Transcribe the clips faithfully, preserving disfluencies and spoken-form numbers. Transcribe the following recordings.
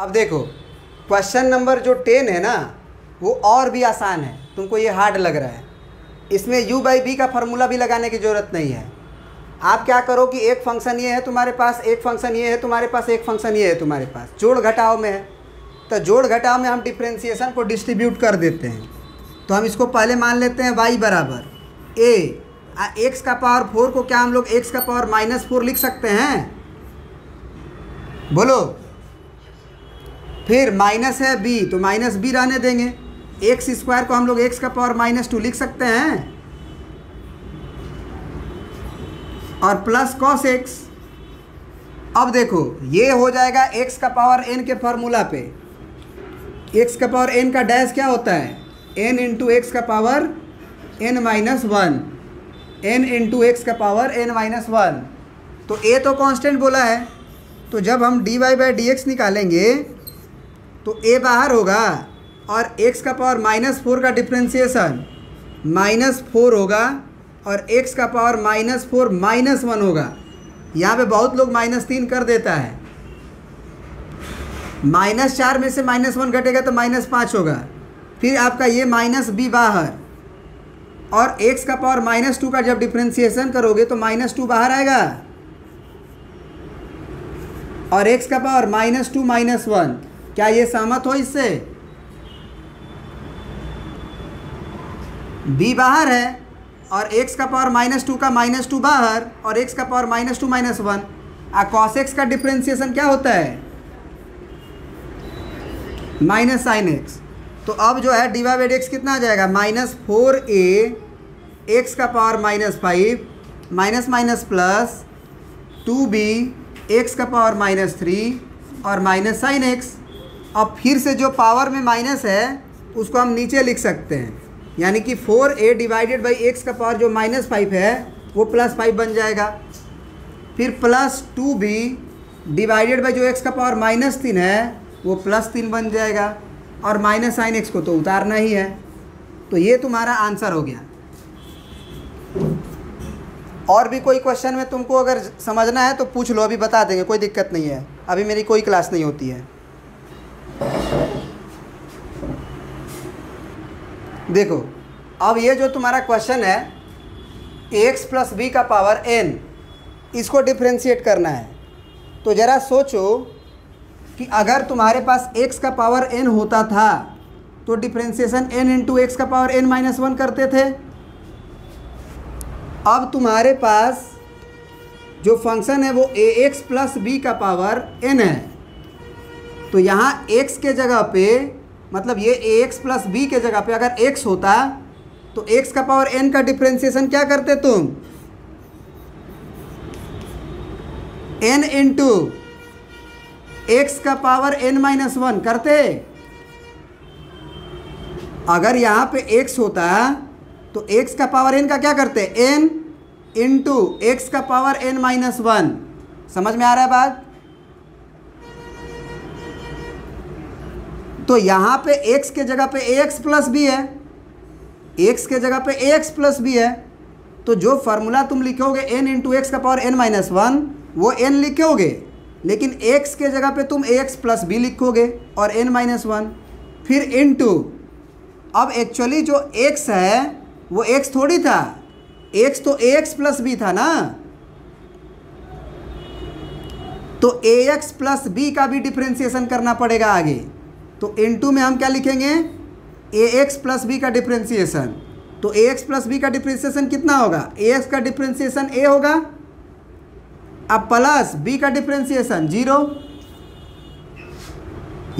अब देखो question number जो टेन है ना वो और भी आसान है, तुमको ये हार्ड लग रहा है। इसमें u बाई बी का फार्मूला भी लगाने की ज़रूरत नहीं है। आप क्या करो कि एक फंक्शन ये है तुम्हारे पास, एक फंक्शन ये है तुम्हारे पास, एक फंक्शन ये है तुम्हारे पास, जोड़ घटाव में है। तो जोड़ घटाव में हम डिफ्रेंसिएशन को डिस्ट्रीब्यूट कर देते हैं। तो हम इसको पहले मान लेते हैं y बराबर ए एक्स का पावर फोर को क्या हम लोग x का पावर माइनस फोर लिख सकते हैं? बोलो। फिर माइनस है b तो माइनस b रहने देंगे। एक्स स्क्वायर को हम लोग x का पावर माइनस टू लिख सकते हैं और प्लस कॉस x। अब देखो ये हो जाएगा x का पावर n के फार्मूला पे। x का पावर n का डैश क्या होता है? n इंटू एक्स का power n minus one, n into x का पावर n माइनस वन। तो a तो कांस्टेंट बोला है, तो जब हम dy बाई डी एक्स निकालेंगे तो a बाहर होगा और x का पावर माइनस फोर का डिफ्रेंसिएशन माइनस फोर होगा और x का power minus four minus one होगा। यहाँ पे बहुत लोग माइनस तीन कर देता है। माइनस चार में से माइनस वन घटेगा तो माइनस पाँच होगा। फिर आपका ये माइनस b बाहर और x का पावर माइनस टू का जब डिफ्रेंसिएशन करोगे तो माइनस टू बाहर आएगा और x का power minus two minus one. क्या ये सहमत हो इससे? b बाहर है और x का पावर माइनस टू का माइनस टू बाहर और x का power minus two minus one. और कॉस एक्स का डिफ्रेंसिएशन क्या होता है? Minus sine x. तो अब जो है d y by d x कितना आ जाएगा? माइनस फोर ए एक्स का power minus five minus minus plus two b x का पावर माइनस थ्री और माइनस साइन एक्स। और फिर से जो पावर में माइनस है उसको हम नीचे लिख सकते हैं, यानी कि four a divided by x का पावर जो माइनस फाइव है वो प्लस फाइव बन जाएगा। फिर plus two b divided by जो एक्स का पावर माइनस तीन है वो प्लस तीन बन जाएगा और माइनस साइन एक्स को तो उतारना ही है। तो ये तुम्हारा आंसर हो गया। और भी कोई क्वेश्चन में तुमको अगर समझना है तो पूछ लो, अभी बता देंगे, कोई दिक्कत नहीं है। अभी मेरी कोई क्लास नहीं होती है। देखो अब ये जो तुम्हारा क्वेश्चन है एक्स प्लस बी का पावर एन, इसको डिफ्रेंशिएट करना है। तो ज़रा सोचो कि अगर तुम्हारे पास एक्स का पावर एन होता था तो डिफ्रेंशिएशन एन इंटू एक्स का पावर एन माइनस वन करते थे। अब तुम्हारे पास जो फंक्शन है वो ए एक्स प्लस बी का पावर एन है, तो यहाँ एक्स के जगह पे मतलब ये ए एक्स प्लस बी के जगह पे अगर x होता तो x का पावर n का डिफ्रेंसिएशन क्या करते तुम? n इंटू एक्स का पावर n माइनस वन करते। अगर यहाँ पे x होता तो x का पावर n का क्या करते? n इंटू एक्स का पावर n माइनस वन। समझ में आ रहा है बात? तो यहाँ पे x के जगह पे ax प्लस बी है, x के जगह पे ax प्लस बी है। तो जो फार्मूला तुम लिखोगे n इंटू एक्स का पावर n माइनस वन वो n लिखोगे, लेकिन x के जगह पे तुम ax प्लस बी लिखोगे और n माइनस वन। फिर इंटू, अब एक्चुअली जो x है वो x थोड़ी था, x तो ax प्लस बी था ना, तो ax प्लस बी का भी डिफ्रेंसिएशन करना पड़ेगा आगे। तो इनटू में हम क्या लिखेंगे? ए एक्स प्लस बी का डिफ्रेंसिएशन। तो ए एक्स प्लस बी का डिफ्रेंसिएशन कितना होगा? ए एक्स का डिफ्रेंसिएशन ए होगा, अब प्लस बी का डिफ्रेंसिएशन जीरो।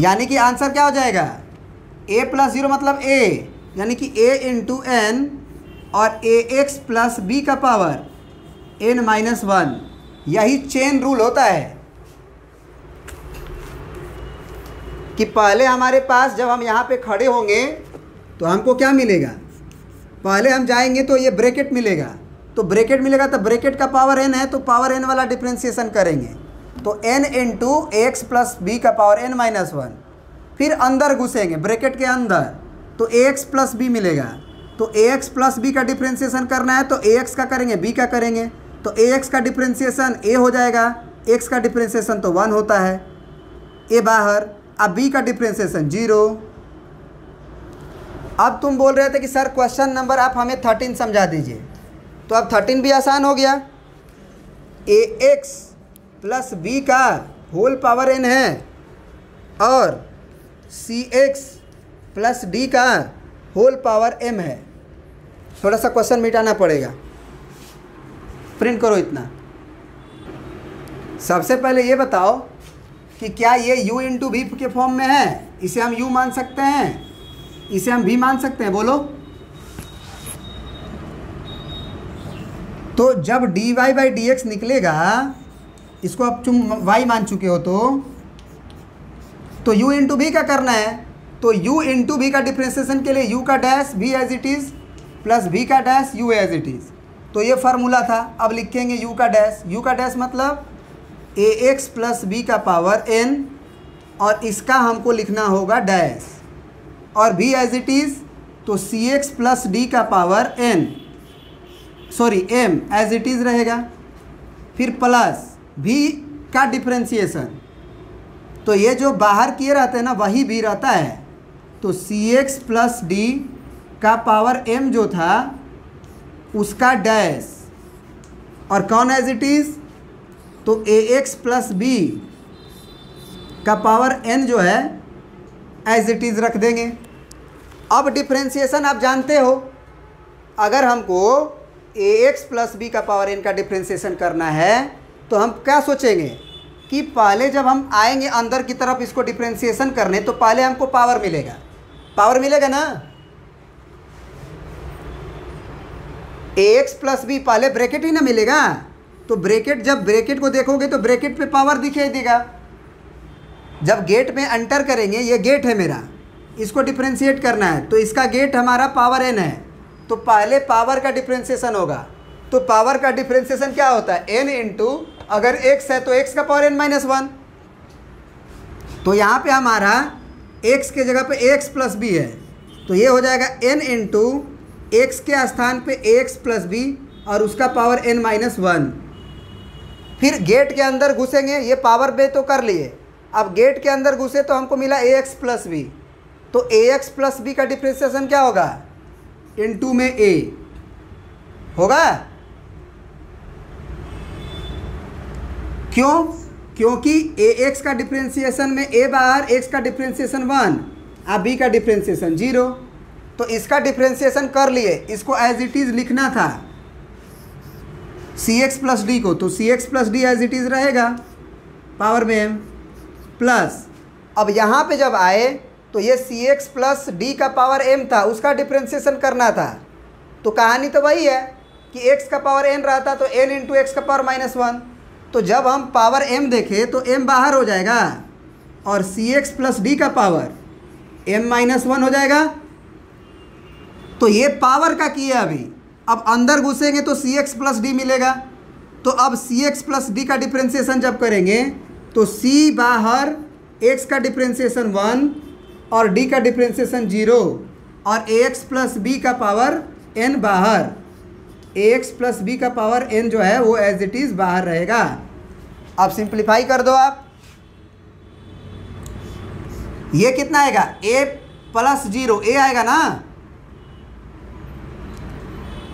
यानी कि आंसर क्या हो जाएगा? ए प्लस जीरो मतलब ए, यानी कि ए इंटू एन और ए एक्स प्लस बी का पावर एन माइनस वन। यही चेन रूल होता है कि पहले हमारे पास जब हम यहाँ पे खड़े होंगे तो हमको क्या मिलेगा? पहले हम जाएंगे तो ये ब्रैकेट मिलेगा, तो ब्रैकेट मिलेगा तो ब्रैकेट का पावर एन है तो पावर एन वाला डिफ्रेंसिएशन करेंगे, तो n into x plus b का पावर एन माइनस वन। फिर अंदर घुसेंगे ब्रैकेट के अंदर तो ए एक्स प्लस बी मिलेगा, तो ए एक्स प्लस बी का डिफ्रेंसिएशन करना है तो ए एक्स का करेंगे बी का करेंगे, तो ए एक्स का डिफ्रेंसिएशन ए हो जाएगा, एक्स का डिफ्रेंसिएशन तो वन होता है ए बाहर। अब b का डिफ्रेंसिएशन जीरो। अब तुम बोल रहे थे कि सर क्वेश्चन नंबर आप हमें थर्टीन समझा दीजिए, तो अब थर्टीन भी आसान हो गया। ए एक्स प्लस बी का होल पावर एन है और सी एक्स प्लस डी का होल पावर एम है। थोड़ा सा क्वेश्चन मिटाना पड़ेगा, प्रिंट करो इतना। सबसे पहले ये बताओ कि क्या ये u इंटू भी के फॉर्म में है, इसे हम u मान सकते हैं, इसे हम भी मान सकते हैं, बोलो। तो जब dy y by d x निकलेगा, इसको अब तुम y मान चुके हो तो तो u इंटू भी का करना है, तो u इंटू भी का डिफ्रेंसिएशन के लिए u का डैश भी एज इट इज़ प्लस भी का dash u as it is. तो ये फार्मूला था। अब लिखेंगे u का डैश, u का डैश मतलब ए एक्स प्लस बी का पावर एन और इसका हमको लिखना होगा डैश, और भी एज इट इज़ तो सी एक्स प्लस डी का power n sorry m as it is रहेगा, फिर प्लस भी का डिफ्रेंसिएशन, तो ये जो बाहर किए रहते हैं ना वही भी रहता है, तो सी एक्स प्लस डी का पावर एम जो था उसका डैश और कौन एज इट इज़ तो ए एक्स प्लस बी का पावर एन जो है एज इट इज़ रख देंगे। अब डिफ्रेंसिएशन आप जानते हो, अगर हमको ए एक्स प्लस बी का पावर एन का डिफ्रेंसिएशन करना है तो हम क्या सोचेंगे कि पहले जब हम आएंगे अंदर की तरफ इसको डिफ्रेंसिएशन करने तो पहले हमको पावर मिलेगा, पावर मिलेगा ना। ए एक्स प्लस बी पहले ब्रैकेट ही ना मिलेगा, तो ब्रैकेट जब ब्रैकेट को देखोगे तो ब्रैकेट पे पावर दिखाई देगा। जब गेट में एंटर करेंगे, ये गेट है मेरा, इसको डिफ्रेंशिएट करना है तो इसका गेट हमारा पावर एन है, तो पहले पावर का डिफ्रेंशिएशन होगा। तो पावर का डिफ्रेंशिएशन क्या होता है एन इंटू अगर एक्स है तो एक्स का पावर एन माइनस वन, तो यहाँ पे हमारा एक्स के जगह पे एक्स प्लस बी है, तो ये हो जाएगा एन इंटू एक्स के स्थान पर एक्स प्लस बी और उसका पावर एन माइनस वन। फिर गेट के अंदर घुसेंगे, ये पावर बे तो कर लिए, अब गेट के अंदर घुसे तो हमको मिला ए एक्स प्लस बी, तो ए एक्स प्लस बी का डिफ्रेंसिएशन क्या होगा इनटू में ए होगा। क्यों? क्योंकि ए एक्स का डिफ्रेंसिएशन में ए बाहर, एक्स का डिफ्रेंसिएशन वन और बी का डिफ्रेंसिएशन जीरो, तो इसका डिफ्रेंसिएशन कर लिए। इसको एज इट इज़ लिखना था सी एक्स प्लस डी को, तो c x plus d as it is रहेगा पावर में एम प्लस, अब यहाँ पे जब आए तो ये सी एक्स प्लस डी का पावर एम था, उसका डिफ्रेंसिएशन करना था, तो कहानी तो वही है कि x का पावर n रहता तो n इंटू एक्स का पावर माइनस वन, तो जब हम पावर m देखें तो m बाहर हो जाएगा और सी एक्स प्लस डी का पावर m माइनस वन हो जाएगा। तो ये पावर का की है अभी, अब अंदर घुसेंगे तो सी एक्स प्लस डी मिलेगा, तो अब सी एक्स प्लस डी का डिफ्रेंसिएशन जब करेंगे तो c बाहर x का डिफ्रेंसिएशन वन और d का डिफ्रेंसिएशन जीरो और ax प्लस बी का पावर n बाहर, ax प्लस बी का पावर n जो है वो एज इट इज़ बाहर रहेगा। अब सिंप्लीफाई कर दो आप, ये कितना आएगा a प्लस जीरो ए आएगा ना,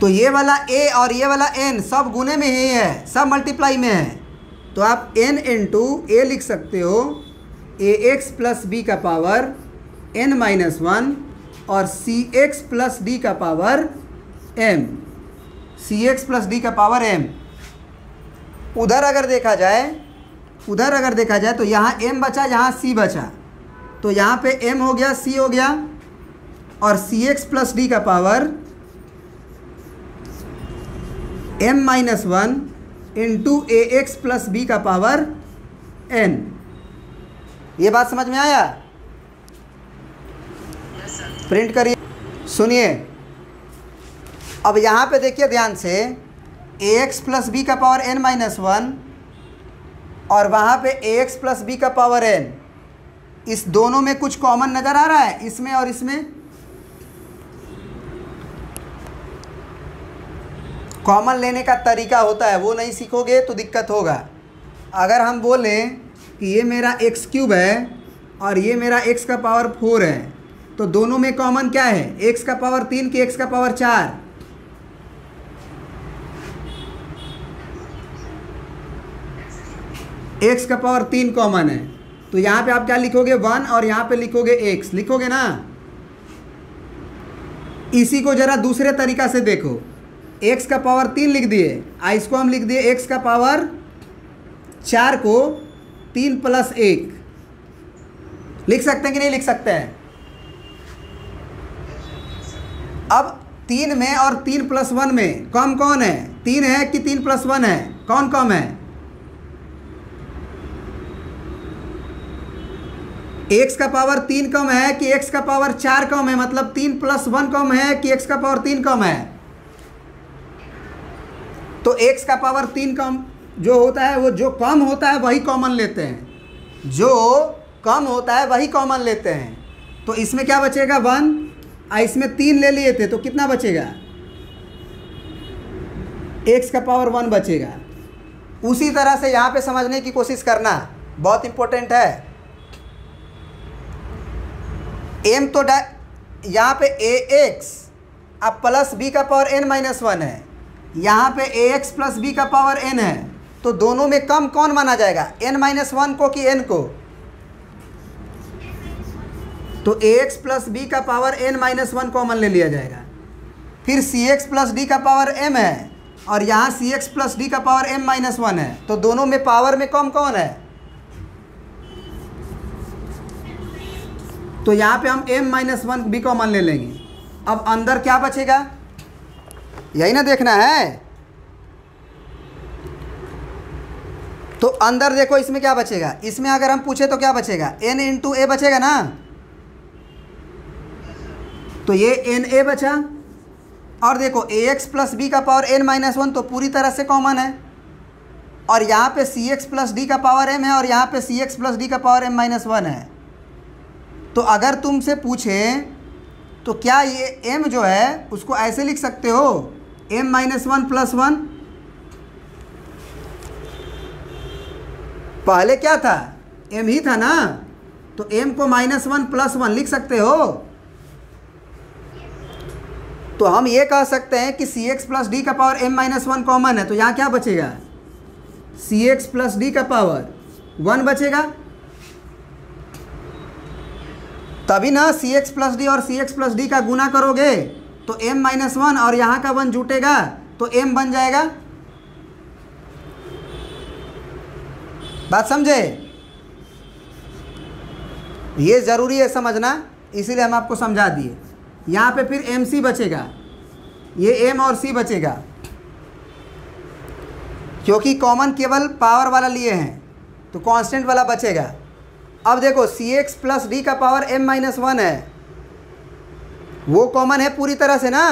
तो ये वाला a और ये वाला n सब गुने में ही है, सब मल्टीप्लाई में है, तो आप n इंटू ए लिख सकते हो ए एक्स प्लस बी का पावर n माइनस वन और सी एक्स प्लस डी का power m, c x plus d का पावर m। उधर अगर देखा जाए उधर अगर देखा जाए तो यहाँ m बचा, यहाँ c बचा, तो यहाँ पे m हो गया, c हो गया और सी एक्स प्लस डी का power m minus one into a x plus b का पावर n। ये बात समझ में आया? प्रिंट करिए। सुनिए अब यहाँ पे देखिए ध्यान से, ए एक्स प्लस बी का पावर n माइनस वन और वहाँ पे ए एक्स प्लस बी का पावर n, इस दोनों में कुछ कॉमन नज़र आ रहा है, इसमें और इसमें कॉमन लेने का तरीका होता है, वो नहीं सीखोगे तो दिक्कत होगा। अगर हम बोलें कि ये मेरा एक्स क्यूब है और ये मेरा x का पावर फोर है, तो दोनों में कॉमन क्या है, x का पावर तीन की x का पावर चार। x का पावर तीन कॉमन है, तो यहाँ पे आप क्या लिखोगे वन और यहाँ पे लिखोगे x, लिखोगे ना। इसी को जरा दूसरे तरीका से देखो, x का पावर तीन लिख दिए, इसको हम लिख दिए x का पावर चार को तीन प्लस एक, लिख सकते हैं कि नहीं लिख सकते हैं। अब तीन में और तीन प्लस वन में कम कौन है, तीन है कि तीन प्लस वन है, कौन कम है। x का पावर तीन कम है कि x का पावर चार कम है, मतलब तीन प्लस वन कम है कि x का पावर तीन कम है। तो x का पावर तीन कम जो होता है वो जो कम होता है वही कॉमन लेते हैं, जो कम होता है वही कॉमन लेते हैं। तो इसमें क्या बचेगा वन, और इसमें तीन ले लिए थे तो कितना बचेगा, x का पावर वन बचेगा। उसी तरह से यहाँ पे समझने की कोशिश करना, बहुत इम्पोर्टेंट है। m तो यहाँ पे ax अब प्लस बी का पावर n माइनस वन है, यहाँ पे ax प्लस बी का पावर n है, तो दोनों में कम कौन माना जाएगा, n माइनस वन को कि n को। तो ax प्लस बी का power n minus one common ले लिया जाएगा। फिर cx प्लस डी का पावर m है और यहाँ cx प्लस डी का पावर m माइनस वन है, तो दोनों में पावर में कम कौन है। तो यहाँ पे हम m माइनस वन भी कॉमन ले लेंगे। अब अंदर क्या बचेगा, यही ना देखना है। तो अंदर देखो इसमें क्या बचेगा, इसमें अगर हम पूछे तो क्या बचेगा, n इंटू ए बचेगा ना। तो ये एन ए बचा, और देखो ए एक्स प्लस बी का पावर एन माइनस वन तो पूरी तरह से कॉमन है, और यहाँ पे सी एक्स प्लस डी का पावर एम है और यहाँ पे सी एक्स प्लस डी का पावर एम माइनस वन है। तो अगर तुमसे पूछें तो क्या ये एम जो है उसको ऐसे लिख सकते हो, m minus one plus one. पहले क्या था, एम ही था ना, तो एम को माइनस वन प्लस वन लिख सकते हो। तो हम ये कह सकते हैं कि सी एक्स प्लस डी का power m minus one common है, तो यहाँ क्या बचेगा, सी एक्स प्लस डी का पावर वन बचेगा। तभी ना सी एक्स प्लस डी और सी एक्स प्लस डी का गुना करोगे तो एम माइनस वन और यहाँ का वन जुटेगा तो एम बन जाएगा। बात समझे, ये ज़रूरी है समझना, इसीलिए हम आपको समझा दिए। यहाँ पे फिर एम सी बचेगा, ये m और c बचेगा क्योंकि कॉमन केवल पावर वाला लिए हैं, तो कांस्टेंट वाला बचेगा। अब देखो सी एक्स प्लस डी का पावर m माइनस वन है, वो कॉमन है पूरी तरह से ना,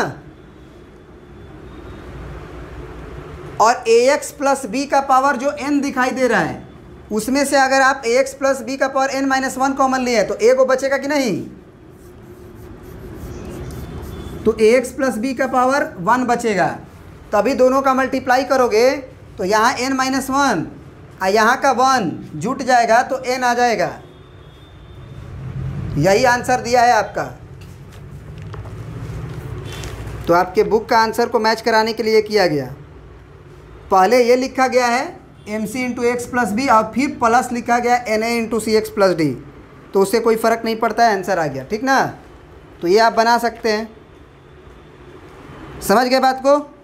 और ए एक्स प्लस बी का पावर जो n दिखाई दे रहा है उसमें से अगर आप ए एक्स प्लस बी का power n minus one common लिए तो a को बचेगा कि नहीं। तो ए एक्स प्लस बी का पावर वन बचेगा, तभी दोनों का मल्टीप्लाई करोगे तो यहाँ एन माइनस वन और यहाँ का वन जुट जाएगा तो एन आ जाएगा। यही आंसर दिया है आपका। तो आपके बुक का आंसर को मैच कराने के लिए किया गया। पहले ये लिखा गया है M C into x plus B और फिर प्लस लिखा गया N A into C x plus D, तो उससे कोई फ़र्क नहीं पड़ता है, आंसर आ गया। ठीक ना, तो ये आप बना सकते हैं। समझ गए बात को।